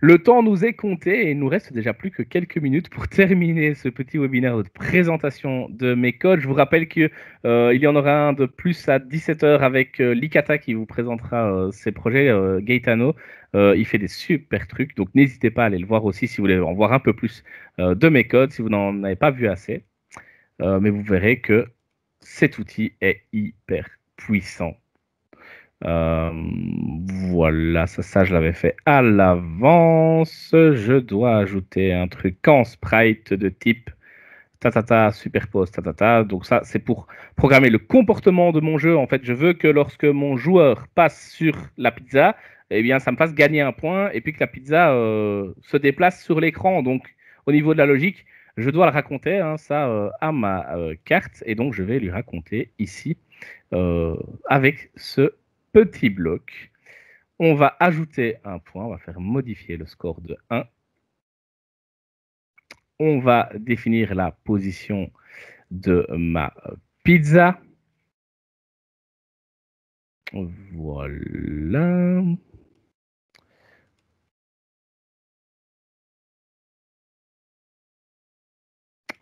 le temps nous est compté, et il nous reste déjà plus que quelques minutes pour terminer ce petit webinaire de présentation de MakeCode. Je vous rappelle qu'il y en aura un de plus à 17h avec Likata qui vous présentera ses projets, Gaetano. Il fait des super trucs, donc n'hésitez pas à aller le voir aussi si vous voulez en voir un peu plus de MakeCode, si vous n'en avez pas vu assez. Mais vous verrez que cet outil est hyper puissant. Voilà, ça je l'avais fait à l'avance. Je dois ajouter un truc en sprite de type tatata, superpose tatata. Donc ça, c'est pour programmer le comportement de mon jeu. En fait, je veux que lorsque mon joueur passe sur la pizza, eh bien, ça me fasse gagner un point et puis que la pizza se déplace sur l'écran. Donc, au niveau de la logique, je dois le raconter hein, ça à ma carte. Et donc, je vais lui raconter ici avec ce petit bloc. On va ajouter un point. On va faire modifier le score de 1. On va définir la position de ma pizza. Voilà.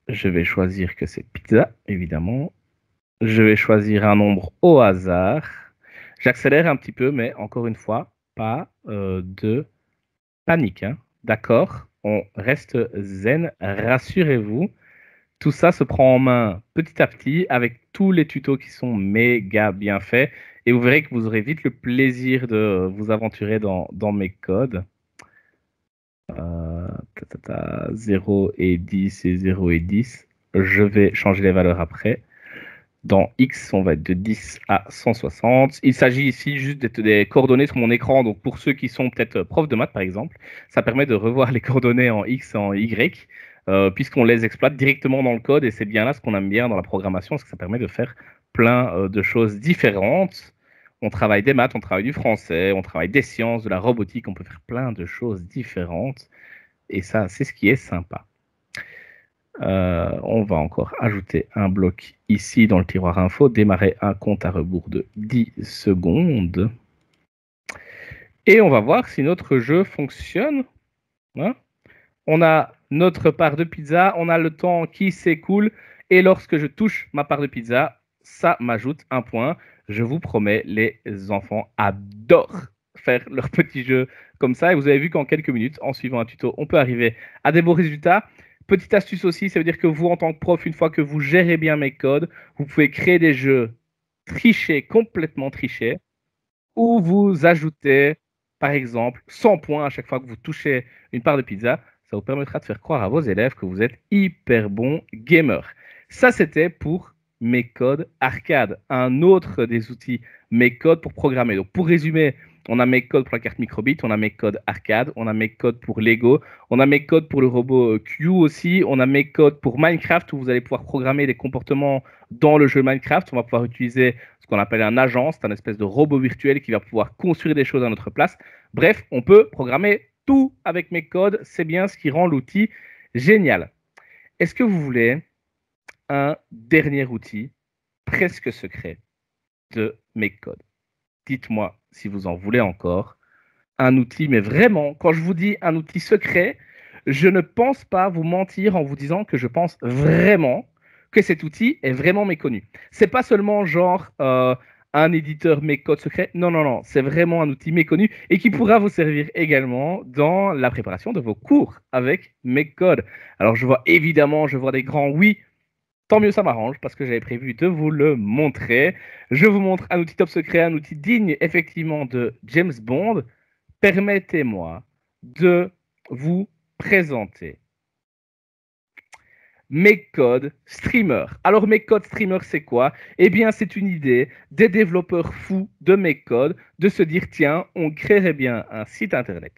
Je vais choisir que c'est pizza, évidemment. Je vais choisir un nombre au hasard. J'accélère un petit peu, mais encore une fois, pas de panique. Hein. D'accord? On reste zen, rassurez-vous. Tout ça se prend en main petit à petit avec tous les tutos qui sont méga bien faits. Et vous verrez que vous aurez vite le plaisir de vous aventurer dans MakeCode. 0 et 10 et 0 et 10. Je vais changer les valeurs après. Dans X, on va être de 10 à 160. Il s'agit ici juste des coordonnées sur mon écran. Donc, pour ceux qui sont peut-être profs de maths, par exemple, ça permet de revoir les coordonnées en X et en Y, puisqu'on les exploite directement dans le code. Et c'est bien là ce qu'on aime bien dans la programmation, parce que ça permet de faire plein de choses différentes. On travaille des maths, on travaille du français, on travaille des sciences, de la robotique. On peut faire plein de choses différentes. Et ça, c'est ce qui est sympa. On va encore ajouter un bloc ici dans le tiroir info, démarrer un compte à rebours de 10 secondes. Et on va voir si notre jeu fonctionne. Hein, on a notre part de pizza, on a le temps qui s'écoule. Et lorsque je touche ma part de pizza, ça m'ajoute un point. Je vous promets, les enfants adorent faire leur petit jeu comme ça. Et vous avez vu qu'en quelques minutes, en suivant un tuto, on peut arriver à des beaux résultats. Petite astuce aussi, ça veut dire que vous, en tant que prof, une fois que vous gérez bien MakeCode, vous pouvez créer des jeux trichés, complètement trichés, où vous ajoutez, par exemple, 100 points à chaque fois que vous touchez une part de pizza. Ça vous permettra de faire croire à vos élèves que vous êtes hyper bons gamers. Ça, c'était pour MakeCode Arcade, un autre des outils MakeCode pour programmer. Donc, pour résumer, on a MakeCode pour la carte Microbit, on a MakeCode Arcade, on a MakeCode pour Lego, on a MakeCode pour le robot Q aussi, on a MakeCode pour Minecraft où vous allez pouvoir programmer des comportements dans le jeu Minecraft. On va pouvoir utiliser ce qu'on appelle un agent, c'est un espèce de robot virtuel qui va pouvoir construire des choses à notre place. Bref, on peut programmer tout avec MakeCode, c'est bien ce qui rend l'outil génial. Est-ce que vous voulez un dernier outil presque secret de MakeCode? Dites-moi si vous en voulez encore un outil, mais vraiment, quand je vous dis un outil secret, je ne pense pas vous mentir en vous disant que je pense vraiment que cet outil est vraiment méconnu. C'est pas seulement genre un éditeur MakeCode secret, non, non, non, c'est vraiment un outil méconnu et qui pourra vous servir également dans la préparation de vos cours avec MakeCode. Alors je vois évidemment, je vois des grands oui. Tant mieux, ça m'arrange parce que j'avais prévu de vous le montrer. Je vous montre un outil top secret, un outil digne effectivement de James Bond. Permettez-moi de vous présenter MakeCode Streamer. Alors MakeCode Streamer, c'est quoi? Eh bien, c'est une idée des développeurs fous de MakeCode de se dire, tiens, on créerait bien un site internet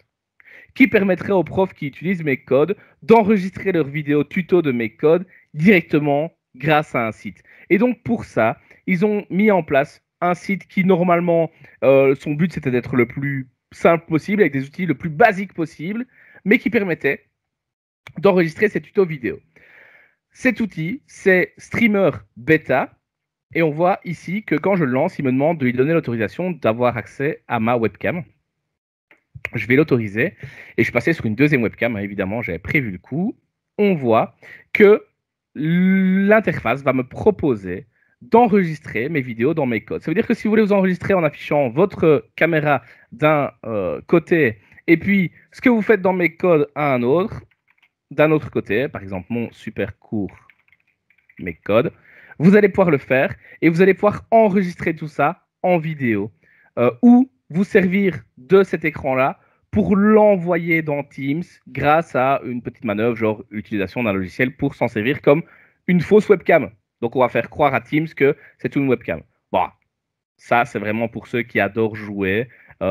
qui permettrait aux profs qui utilisent MakeCode d'enregistrer leurs vidéos tuto de MakeCode directement grâce à un site. Et donc, pour ça, ils ont mis en place un site qui, normalement, son but, c'était d'être le plus simple possible, avec des outils le plus basique possible, mais qui permettait d'enregistrer ces tutos vidéo. Cet outil, c'est Streamer Beta, et on voit ici que quand je le lance, il me demande de lui donner l'autorisation d'avoir accès à ma webcam. Je vais l'autoriser, et je suis passé sur une deuxième webcam, hein, évidemment, j'avais prévu le coup. On voit que l'interface va me proposer d'enregistrer mes vidéos dans MakeCode. Ça veut dire que si vous voulez vous enregistrer en affichant votre caméra d'un côté et puis ce que vous faites dans MakeCode à un autre, d'un autre côté, par exemple mon super cours MakeCode, vous allez pouvoir le faire et vous allez pouvoir enregistrer tout ça en vidéo ou vous servir de cet écran-là pour l'envoyer dans Teams grâce à une petite manœuvre, genre l'utilisation d'un logiciel pour s'en servir comme une fausse webcam. Donc, on va faire croire à Teams que c'est une webcam. Bon, ça, c'est vraiment pour ceux qui adorent jouer.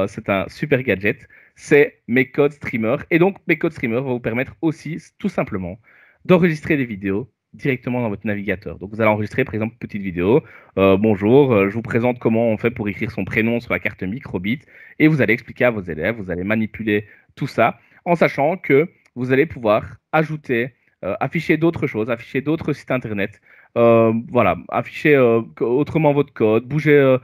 C'est un super gadget. C'est MakeCode Streamer. Et donc, MakeCode Streamer va vous permettre aussi, tout simplement, d'enregistrer des vidéos directement dans votre navigateur. Donc, vous allez enregistrer, par exemple, une petite vidéo. Bonjour, je vous présente comment on fait pour écrire son prénom sur la carte Microbit. Et vous allez expliquer à vos élèves, vous allez manipuler tout ça, en sachant que vous allez pouvoir ajouter, afficher d'autres choses, afficher d'autres sites Internet. Voilà, afficher autrement votre code, bouger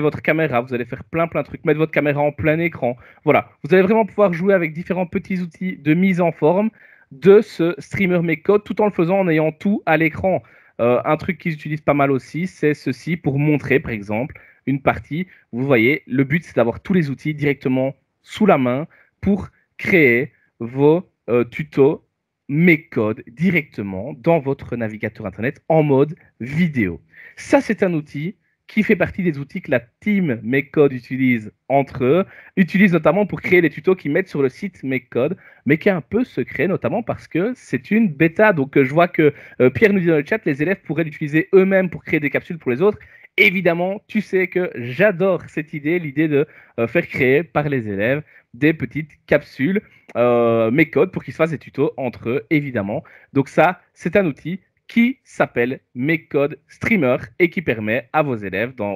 votre caméra, vous allez faire plein de trucs, mettre votre caméra en plein écran. Voilà, vous allez vraiment pouvoir jouer avec différents petits outils de mise en forme de ce streamer MakeCode, tout en le faisant en ayant tout à l'écran. Un truc qu'ils utilisent pas mal aussi, c'est ceci pour montrer, par exemple, une partie. Vous voyez, le but, c'est d'avoir tous les outils directement sous la main pour créer vos tutos MakeCode directement dans votre navigateur Internet en mode vidéo. Ça, c'est un outil qui fait partie des outils que la team MakeCode utilise entre eux, utilise notamment pour créer les tutos qu'ils mettent sur le site MakeCode, mais qui est un peu secret, notamment parce que c'est une bêta. Donc, je vois que Pierre nous dit dans le chat, les élèves pourraient l'utiliser eux-mêmes pour créer des capsules pour les autres. Évidemment, tu sais que j'adore cette idée, l'idée de faire créer par les élèves des petites capsules MakeCode pour qu'ils se fassent des tutos entre eux, évidemment. Donc ça, c'est un outil qui s'appelle MakeCode Streamer et qui permet à vos élèves, à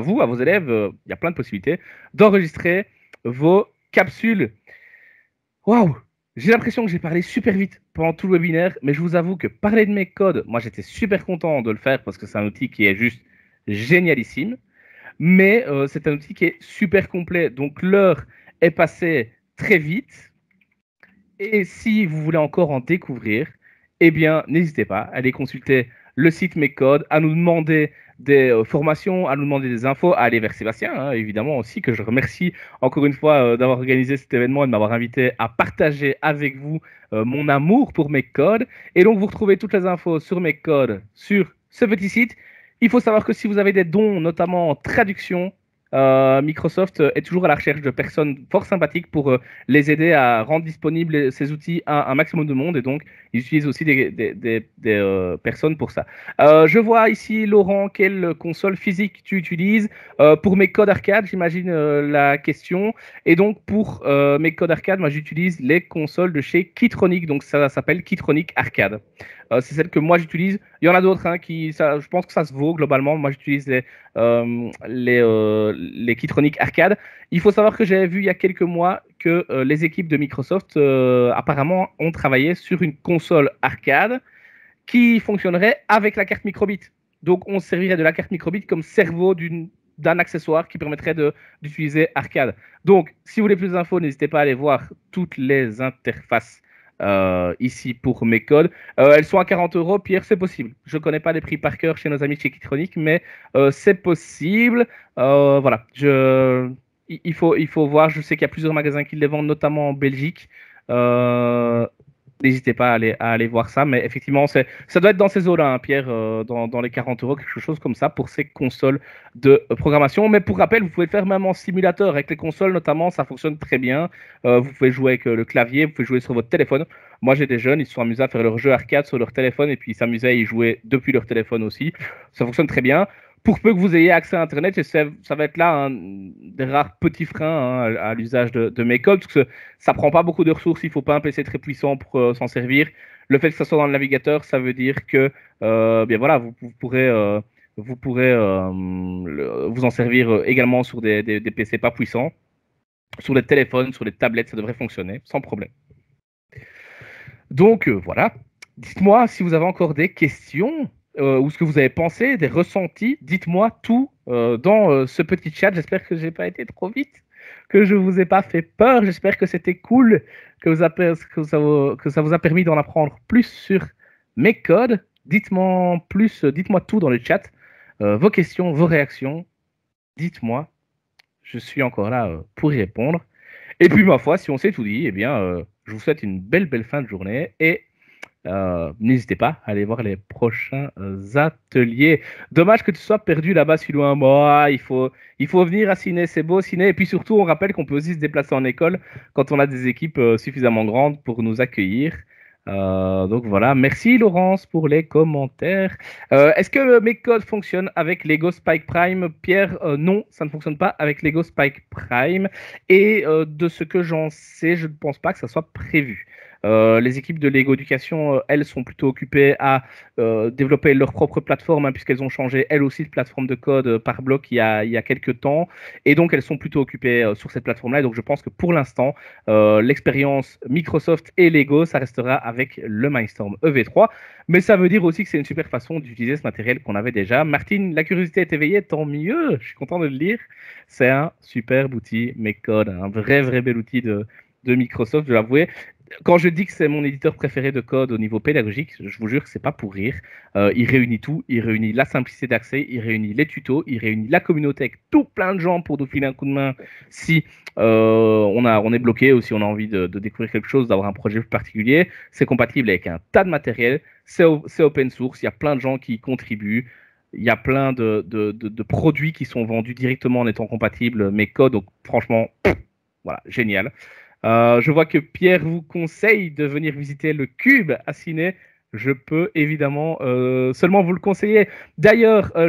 vos élèves, il y a plein de possibilités, d'enregistrer vos capsules. Waouh! J'ai l'impression que j'ai parlé super vite pendant tout le webinaire, mais je vous avoue que parler de MakeCode, moi j'étais super content de le faire parce que c'est un outil qui est juste génialissime, mais c'est un outil qui est super complet. Donc l'heure est passé très vite. Et si vous voulez encore en découvrir, eh bien, n'hésitez pas à aller consulter le site MakeCode, à nous demander des formations, à nous demander des infos, à aller vers Sébastien, hein, évidemment aussi, que je remercie encore une fois d'avoir organisé cet événement et de m'avoir invité à partager avec vous mon amour pour MakeCode. Et donc, vous retrouvez toutes les infos sur MakeCode sur ce petit site. Il faut savoir que si vous avez des dons, notamment en traduction, Microsoft est toujours à la recherche de personnes fort sympathiques pour les aider à rendre disponibles ces outils à un maximum de monde, et donc ils utilisent aussi des personnes pour ça. Je vois ici, Laurent, quelle console physique tu utilises pour MakeCode Arcade, j'imagine la question. Et donc pour MakeCode Arcade, moi j'utilise les consoles de chez Kitronik, donc ça s'appelle Kitronik Arcade. C'est celle que moi j'utilise. Il y en a d'autres, hein, je pense que ça se vaut globalement. Moi j'utilise les Kitronik Arcade. Il faut savoir que j'avais vu il y a quelques mois que les équipes de Microsoft apparemment ont travaillé sur une console arcade qui fonctionnerait avec la carte Microbit. Donc on servirait de la carte Microbit comme cerveau d'un accessoire qui permettrait d'utiliser arcade. Donc si vous voulez plus d'infos, n'hésitez pas à aller voir toutes les interfaces ici pour MakeCode. Elles sont à 40 €. Pierre, c'est possible. Je ne connais pas les prix par cœur chez nos amis chez Kitronik, mais c'est possible. Voilà, il faut voir. Je sais qu'il y a plusieurs magasins qui les vendent, notamment en Belgique. N'hésitez pas à aller voir ça, mais effectivement, ça doit être dans ces eaux-là, hein, Pierre, dans les 40 €, quelque chose comme ça, pour ces consoles de programmation. Mais pour rappel, vous pouvez le faire même en simulateur. Avec les consoles, notamment, ça fonctionne très bien. Vous pouvez jouer avec le clavier, vous pouvez jouer sur votre téléphone. Moi, j'ai des jeunes, ils se sont amusés à faire leur jeu arcade sur leur téléphone, et puis ils s'amusaient à y jouer depuis leur téléphone aussi. Ça fonctionne très bien. Pour peu que vous ayez accès à Internet, et ça va être là un des rares petits freins, hein, à l'usage de MakeCode, parce que ça ne prend pas beaucoup de ressources, il ne faut pas un PC très puissant pour s'en servir. Le fait que ça soit dans le navigateur, ça veut dire que bien voilà, vous pourrez vous en servir également sur des PC pas puissants, sur les téléphones, sur les tablettes, ça devrait fonctionner sans problème. Donc voilà, dites-moi si vous avez encore des questions. Ou ce que vous avez pensé, des ressentis, dites-moi tout dans ce petit chat. J'espère que je n'ai pas été trop vite, que je ne vous ai pas fait peur. J'espère que c'était cool, que ça vous a permis d'en apprendre plus sur MakeCode. Dites-moi plus, dites-moi tout dans le chat, vos questions, vos réactions. Dites-moi, je suis encore là pour y répondre. Et puis, ma foi, si on s'est tout dit, eh bien, je vous souhaite une belle fin de journée et N'hésitez pas à aller voir les prochains ateliers. Dommage que tu sois perdu là-bas si loin. Moi, il faut venir à Ciney, c'est beau Ciney. Et puis surtout, on rappelle qu'on peut aussi se déplacer en école quand on a des équipes suffisamment grandes pour nous accueillir. Donc voilà, merci Laurence pour les commentaires. Est-ce que MakeCode fonctionne avec Lego Spike Prime? Pierre, non, ça ne fonctionne pas avec Lego Spike Prime. Et de ce que j'en sais, je ne pense pas que ça soit prévu. Les équipes de Lego Education, elles sont plutôt occupées à développer leur propre plateforme, hein, puisqu'elles ont changé elles aussi de plateforme de code par bloc il y a quelques temps, et donc elles sont plutôt occupées sur cette plateforme-là, et donc je pense que pour l'instant, l'expérience Microsoft et Lego, ça restera avec le Mindstorm EV3, mais ça veut dire aussi que c'est une super façon d'utiliser ce matériel qu'on avait déjà. Martine, la curiosité est éveillée, tant mieux, je suis content de le lire, c'est un superbe outil MakeCode, un vrai bel outil de Microsoft, je l'avoue. Quand je dis que c'est mon éditeur préféré de code au niveau pédagogique, je vous jure que c'est pas pour rire. Il réunit tout, il réunit la simplicité d'accès, il réunit les tutos, il réunit la communauté avec tout plein de gens pour nous filer un coup de main si on est bloqué ou si on a envie de découvrir quelque chose, d'avoir un projet particulier. C'est compatible avec un tas de matériel, c'est open source, il y a plein de gens qui y contribuent. Il y a plein de produits qui sont vendus directement en étant compatibles MakeCode, donc franchement, voilà, génial. Je vois que Pierre vous conseille de venir visiter le cube à Ciney. Je peux évidemment seulement vous le conseiller. D'ailleurs, je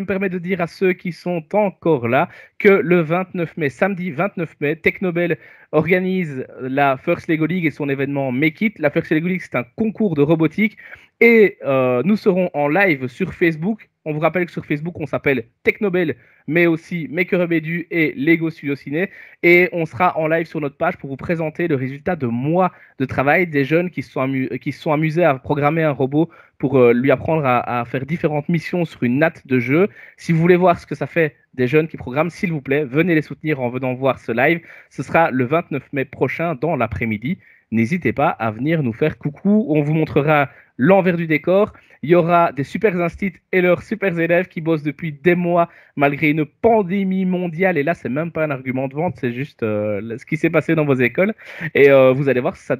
me permets de dire à ceux qui sont encore là que le 29 mai, samedi 29 mai, Technobel organise la First Lego League et son événement Make It. La First Lego League, c'est un concours de robotique et nous serons en live sur Facebook. On vous rappelle que sur Facebook, on s'appelle Technobel, mais aussi MakerHUB Edu et Lego Studio Ciney. Et on sera en live sur notre page pour vous présenter le résultat de mois de travail des jeunes qui se sont amusés à programmer un robot pour lui apprendre à faire différentes missions sur une natte de jeu. Si vous voulez voir ce que ça fait des jeunes qui programment, s'il vous plaît, venez les soutenir en venant voir ce live. Ce sera le 29 mai prochain dans l'après-midi. N'hésitez pas à venir nous faire coucou. On vous montrera l'envers du décor. Il y aura des super instits et leurs super élèves qui bossent depuis des mois malgré une pandémie mondiale. Et là, c'est même pas un argument de vente, c'est juste ce qui s'est passé dans vos écoles. Et vous allez voir ce que ça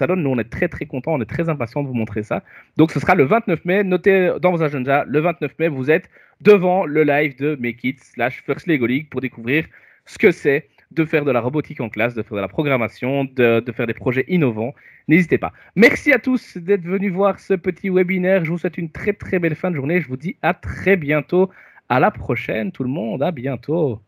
donne. Nous, on est très contents, on est très impatients de vous montrer ça. Donc, ce sera le 29 mai. Notez dans vos agendas, le 29 mai, vous êtes devant le live de Make It / First Lego League pour découvrir ce que c'est de faire de la robotique en classe, de faire de la programmation, de faire des projets innovants. N'hésitez pas. Merci à tous d'être venus voir ce petit webinaire. Je vous souhaite une très belle fin de journée. Je vous dis à très bientôt. À la prochaine tout le monde. À bientôt.